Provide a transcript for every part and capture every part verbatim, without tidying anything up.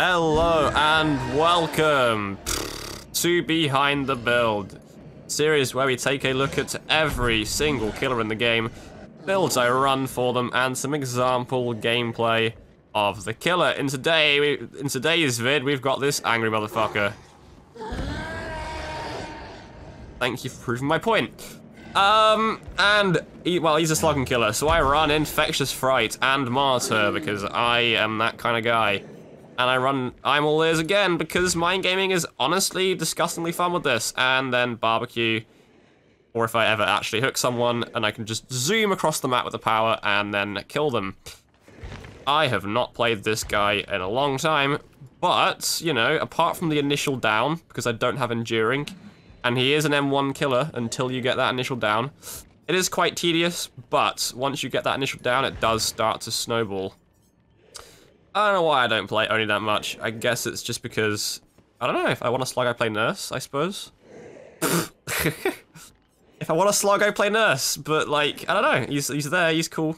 Hello and welcome to Behind the Build, series where we take a look at every single killer in the game, builds I run for them, and some example gameplay of the killer. In today, we, in today's vid, we've got this angry motherfucker. Thank you for proving my point. Um, and, he, well, he's a slogan killer, so I run Infectious Fright and Martyr because I am that kind of guy. And I run I'm All Ears again because mind gaming is honestly disgustingly fun with this. And then barbecue, or if I ever actually hook someone and I can just zoom across the map with the power and then kill them. I have not played this guy in a long time, but, you know, apart from the initial down, because I don't have enduring, and he is an M one killer until you get that initial down. It is quite tedious, but once you get that initial down, it does start to snowball. I don't know why I don't play Oni that much. I guess it's just because, I don't know, if I want a slug, I play Nurse, I suppose. If I want a slug, I play Nurse, but like, I don't know, he's, he's there, he's cool.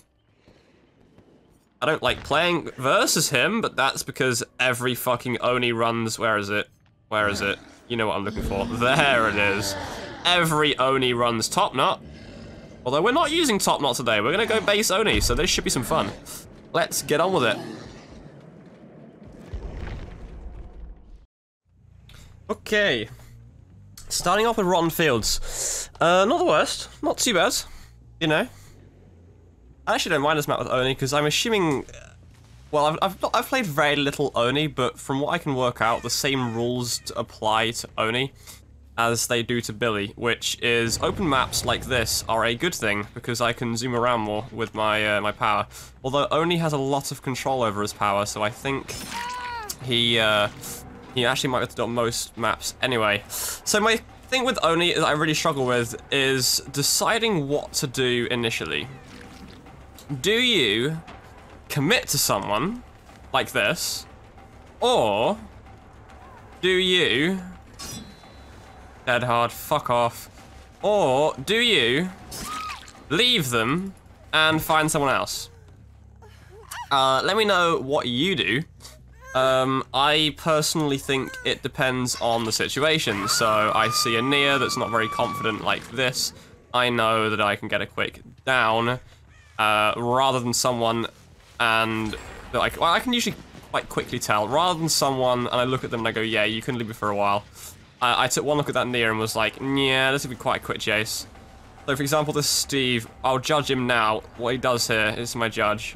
I don't like playing versus him, but that's because every fucking Oni runs, where is it? Where is it? You know what I'm looking for. There it is. Every Oni runs Top Knot. Although we're not using Top Knot today, we're gonna go base Oni, so this should be some fun. Let's get on with it. Okay, starting off with Rotten Fields. Uh, not the worst, not too bad, you know. I actually don't mind this map with Oni because I'm assuming, well, I've I've, not, I've played very little Oni, but from what I can work out, the same rules apply to Oni as they do to Billy, which is open maps like this are a good thing because I can zoom around more with my uh, my power. Although Oni has a lot of control over his power, so I think he. Uh, You actually might have to do on most maps anyway. So my thing with Oni that I really struggle with is deciding what to do initially. Do you commit to someone like this, or do you Dead Hard, fuck off, or do you leave them and find someone else? Uh, let me know what you do. Um, I personally think it depends on the situation, so I see a Nia that's not very confident like this, I know that I can get a quick down, uh, rather than someone, and, like, well, I can usually quite quickly tell, rather than someone, and I look at them and I go, yeah, you can leave me for a while. I, I took one look at that Nia and was like, yeah, this would be quite a quick chase. So, for example, this Steve, I'll judge him now, what he does here is my judge.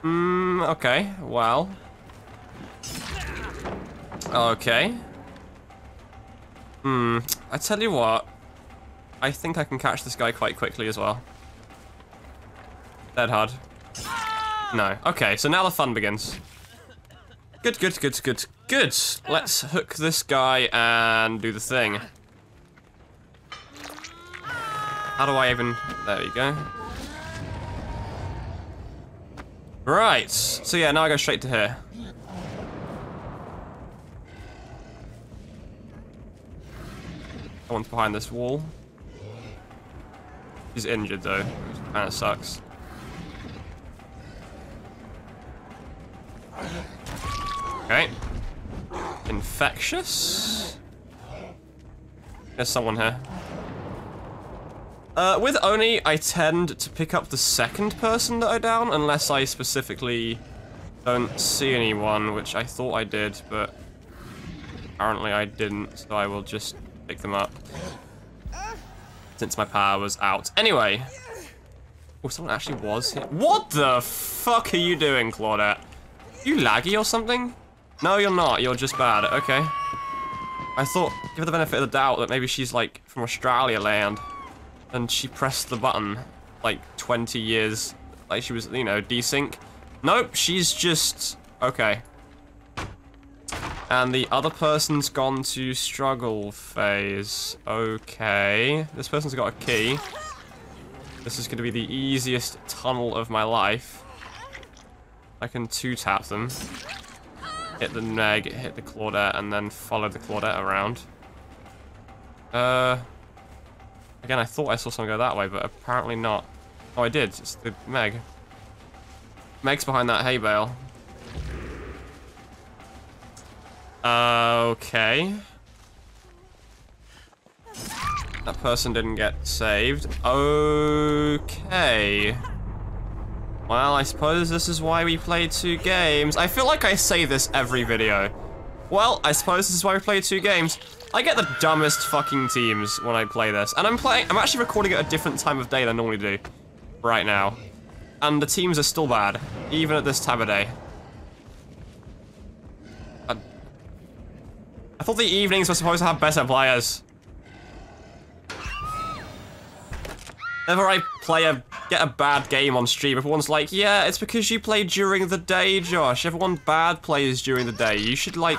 Hmm, okay, well... Okay. Hmm. I tell you what. I think I can catch this guy quite quickly as well. Dead Hard. No. Okay, so now the fun begins. Good, good, good, good, good. Let's hook this guy and do the thing. How do I even... There you go. Right. So yeah, now I go straight to here. Someone's behind this wall. He's injured though, which kind of sucks. Okay. Infectious? There's someone here. Uh, with Oni, I tend to pick up the second person that I down, unless I specifically don't see anyone, which I thought I did, but apparently I didn't, so I will just... pick them up, since my power was out. Anyway. Oh, someone actually was here. What the fuck are you doing, Claudette? You laggy or something? No, you're not. You're just bad. Okay. I thought, give her the benefit of the doubt that maybe she's, like, from Australia land. And she pressed the button, like, twenty years. Like, she was, you know, desync. Nope, she's just... Okay. And the other person's gone to struggle phase. Okay. This person's got a key. This is going to be the easiest tunnel of my life. I can two-tap them. Hit the Meg, hit the Claudette, and then follow the Claudette around. Uh, again, I thought I saw someone go that way, but apparently not. Oh, I did. It's the Meg. Meg's behind that hay bale. Uh, okay. That person didn't get saved. Okay. Well, I suppose this is why we play two games. I feel like I say this every video. Well, I suppose this is why we play two games. I get the dumbest fucking teams when I play this. And I'm playing- I'm actually recording at a different time of day than I normally do. Right now. And the teams are still bad. Even at this time of day. I, I thought the evenings were supposed to have better players. Whenever I play a- get a bad game on stream, everyone's like, yeah, it's because you play during the day, Josh. Everyone bad plays during the day. You should, like,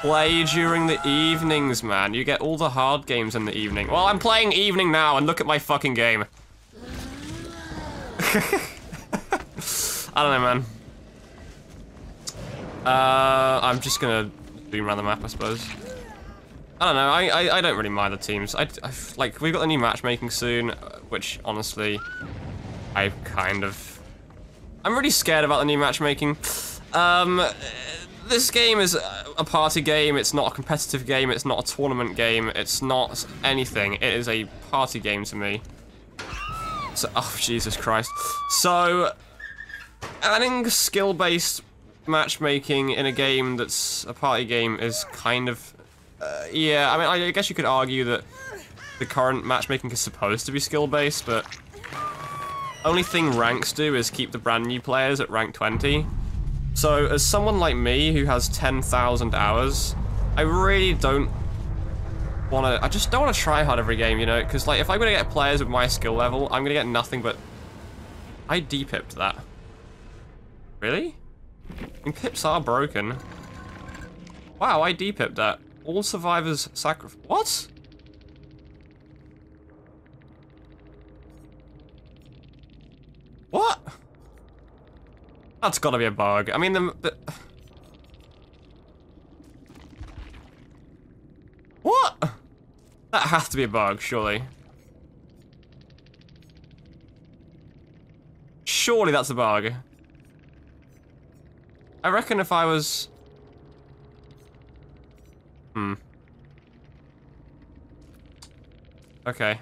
play during the evenings, man. You get all the hard games in the evening. Well, I'm playing evening now, and look at my fucking game. I don't know, man. Uh, I'm just gonna zoom around the map, I suppose. I don't know, I, I, I don't really mind the teams. I, I, like, we've got the new matchmaking soon, which, honestly, I kind of... I'm really scared about the new matchmaking. Um, this game is a party game, it's not a competitive game, it's not a tournament game, it's not anything. It is a party game to me. So, oh, Jesus Christ. So, adding skill-based matchmaking in a game that's a party game is kind of... Uh, yeah, I mean, I guess you could argue that the current matchmaking is supposed to be skill-based, but only thing ranks do is keep the brand new players at rank twenty. So, as someone like me who has ten thousand hours, I really don't want to... I just don't want to try hard every game, you know? Because, like, if I'm going to get players with my skill level, I'm going to get nothing but... I de-pipped that. Really? I mean, pips are broken. Wow, I de-pipped that. All survivors sacrifice. What? What? That's gotta be a bug. I mean, the. the what? That has to be a bug, surely. Surely that's a bug. I reckon if I was. Hmm. Okay.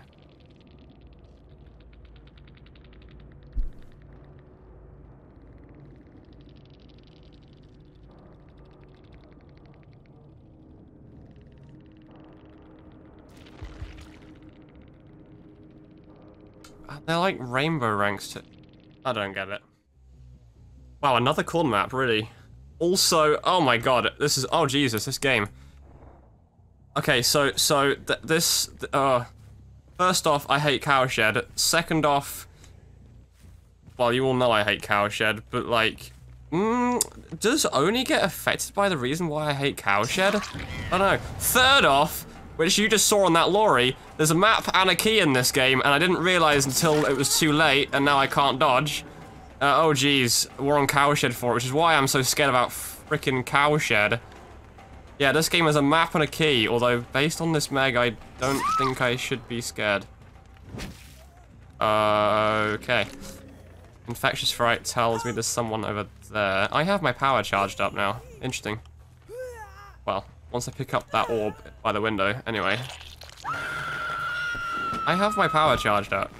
They're like rainbow ranks to... I don't get it. Wow, another corn map, really. Also, oh my god, this is... Oh Jesus, this game. Okay, so, so, th this, th uh, first off, I hate Cowshed. Second off, well, you all know I hate Cowshed, but, like, mm, does Oni get affected by the reason why I hate Cowshed? I don't know. Third off, which you just saw on that lorry, there's a map and a key in this game, and I didn't realize until it was too late, and now I can't dodge. Uh, oh, geez, we're on Cowshed for it, which is why I'm so scared about frickin' Cowshed. Yeah, this game has a map and a key, although based on this Meg, I don't think I should be scared. Uh, okay. Infectious Fright tells me there's someone over there. I have my power charged up now. Interesting. Well, once I pick up that orb by the window, anyway. I have my power charged up.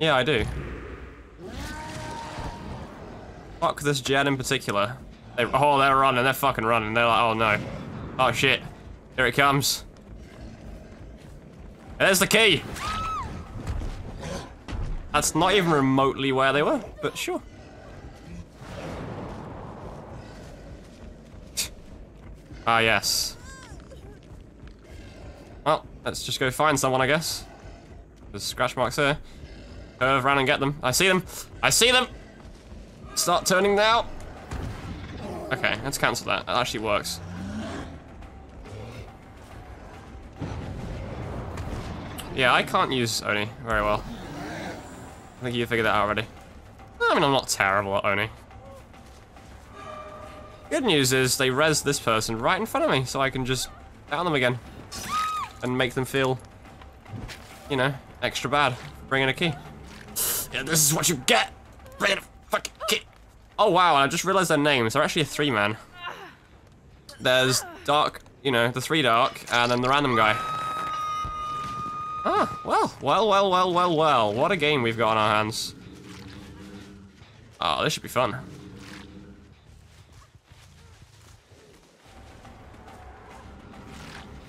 Yeah, I do. Fuck this Jed in particular. They, oh, they're running, they're fucking running. They're like, oh no. Oh shit. Here it comes. There's the key! That's not even remotely where they were, but sure. Ah, yes. Well, let's just go find someone, I guess. There's scratch marks here. Curve around and get them. I see them. I see them! Start turning now. Okay, let's cancel that. That actually works. Yeah, I can't use Oni very well. I think you figured that out already. I mean, I'm not terrible at Oni. Good news is they res this person right in front of me, so I can just down them again. And make them feel, you know, extra bad. Bring in a key. Yeah, this is what you get! Bring in a fucking key! Oh wow, I just realized their names. They're actually a three man. There's dark, you know, the three dark, and then the random guy. Ah, well, well, well, well, well, well. What a game we've got on our hands. Oh, this should be fun.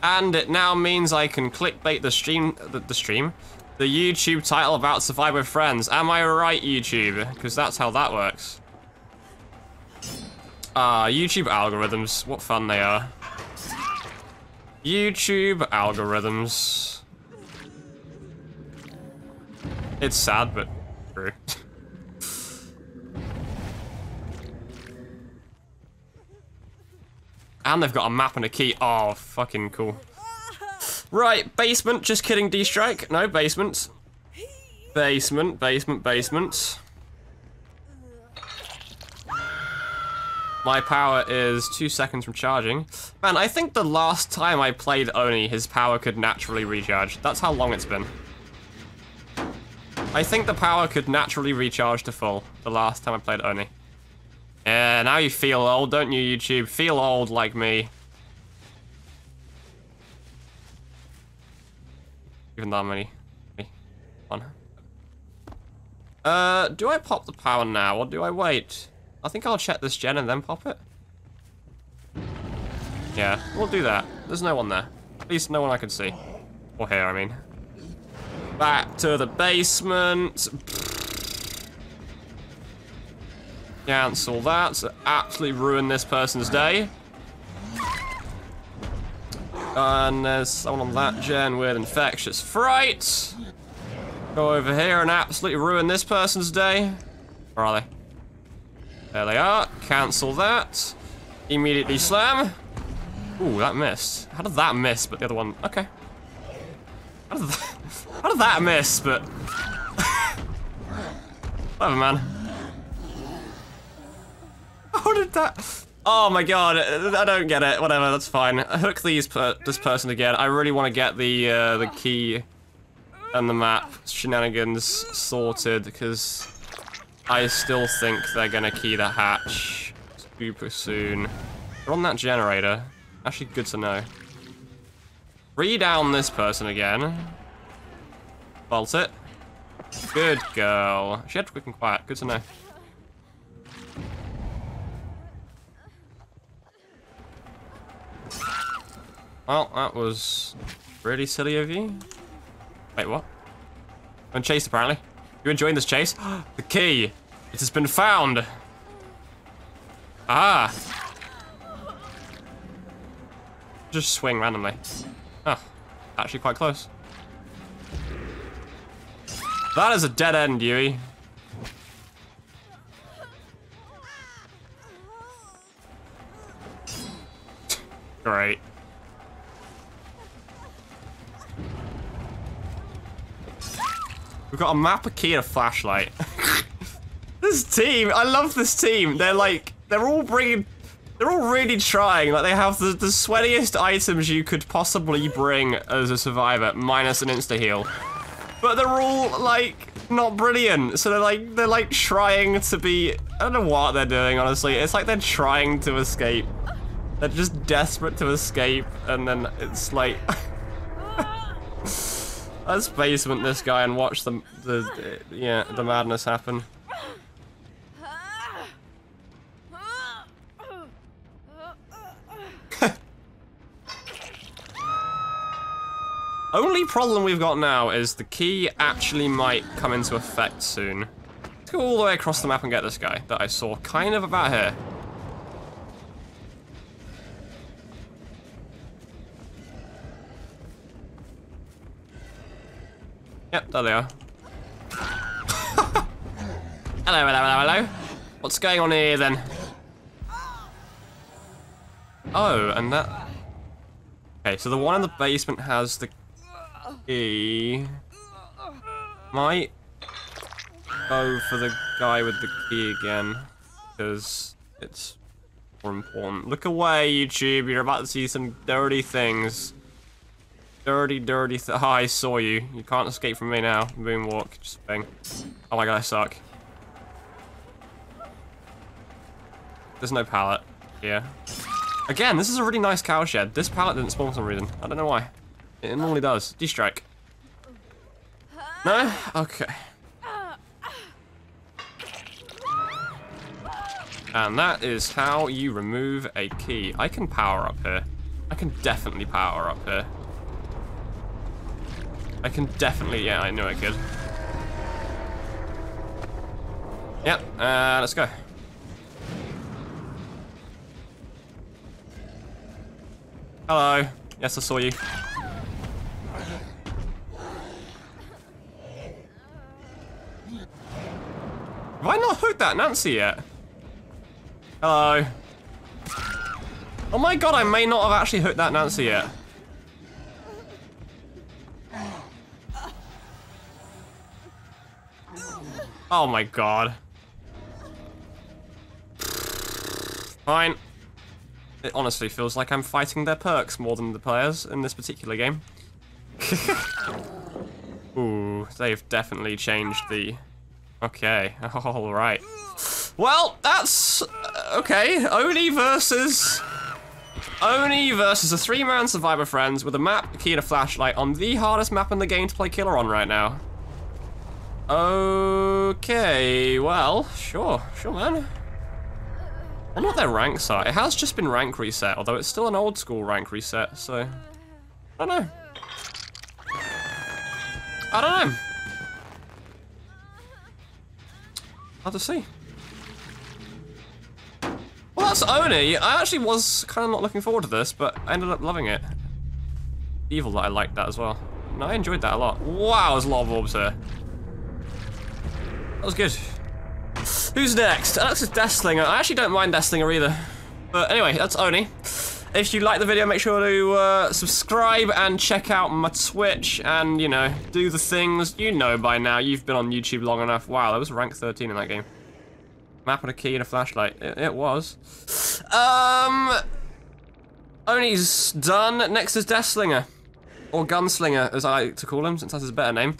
And it now means I can clickbait the stream, the, the stream, the YouTube title about Survive with Friends. Am I right, YouTube? Because that's how that works. Ah, YouTube algorithms. What fun they are. YouTube algorithms. It's sad, but true. And they've got a map and a key. Oh, fucking cool. Right, basement. Just kidding, D-Strike. No, basement. Basement, basement, basement. My power is two seconds from charging. Man, I think the last time I played Oni, his power could naturally recharge. That's how long it's been. I think the power could naturally recharge to full the last time I played Oni. Yeah, now you feel old, don't you, YouTube? Feel old like me. Even that many. One. Uh, do I pop the power now, or do I wait? I think I'll check this gen and then pop it. Yeah, we'll do that. There's no one there. At least no one I can see. Or hear, I mean. Back to the basement. Cancel that, so absolutely ruin this person's day. And there's someone on that gen with Infectious Fright. Go over here and absolutely ruin this person's day. Where are they? There they are. Cancel that. Immediately slam. Ooh, that missed. How did that miss, but the other one... Okay. How did that, how did that miss, but... Whatever, man. How did that? Oh my god, I don't get it. Whatever, that's fine. I hook these per this person again. I really want to get the uh, the key and the map shenanigans sorted because I still think they're gonna key the hatch super soon. We're on that generator. Actually, good to know. Redown this person again. Bolt it. Good girl. She had quick and quiet. Good to know. Well, that was really silly of you. Wait, what? I'm chased, apparently. You enjoying this chase? The key! It has been found! Ah! Just swing randomly. Ah, oh, actually quite close. That is a dead end, Yui. Great. We've got a map, a key, and a flashlight. This team, I love this team. They're like, they're all bringing, they're all really trying. Like, they have the, the sweatiest items you could possibly bring as a survivor, minus an insta-heal. But they're all, like, not brilliant. So they're like, they're like trying to be, I don't know what they're doing, honestly. It's like they're trying to escape. They're just desperate to escape, and then it's like... Let's basement this guy and watch the, the, the yeah, the madness happen. Only problem we've got now is the key actually might come into effect soon. Let's go all the way across the map and get this guy that I saw kind of about here. Yep, there they are. Hello, hello, hello, hello. What's going on here then? Oh, and that... Okay, so the one in the basement has the key. Might go for the guy with the key again, because it's more important. Look away, YouTube, you're about to see some dirty things. Dirty, dirty th- oh, I saw you. You can't escape from me now. Moonwalk, just bang. Oh my god, I suck. There's no pallet. Yeah. Again, this is a really nice cow shed. This pallet didn't spawn for some reason. I don't know why. It normally does. D-Strike. No? Okay. And that is how you remove a key. I can power up here. I can definitely power up here. I can definitely, yeah, I knew I could. Yep, uh, let's go. Hello. Yes, I saw you. Have I not hooked that Nancy yet? Hello. Oh my god, I may not have actually hooked that Nancy yet. Oh my god. Fine. It honestly feels like I'm fighting their perks more than the players in this particular game. Ooh, they've definitely changed the... Okay, alright. Well, that's... Okay, Oni versus... Oni versus a three-man survivor friends with a map, a key and a flashlight on the hardest map in the game to play killer on right now. Okay, well, sure, sure man. I wonder what their ranks are. It has just been rank reset, although it's still an old school rank reset, so... I don't know. I don't know. Hard to see. Well, that's Oni. I actually was kind of not looking forward to this, but I ended up loving it. Evil that I liked that as well. And I enjoyed that a lot. Wow, there's a lot of orbs here. That was good. Who's next? That's a Deathslinger. I actually don't mind Deathslinger either. But anyway, that's Oni. If you like the video, make sure to uh, subscribe and check out my Twitch and, you know, do the things you know by now. You've been on YouTube long enough. Wow, that was rank thirteen in that game. Map and a key and a flashlight. It, it was. Um, Oni's done. Next is Deathslinger. Or Gunslinger, as I like to call him, since that's his better name.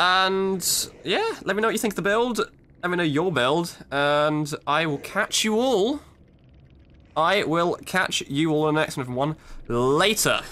And, yeah, let me know what you think of the build. Let me know your build, and I will catch you all. I will catch you all in the next one later.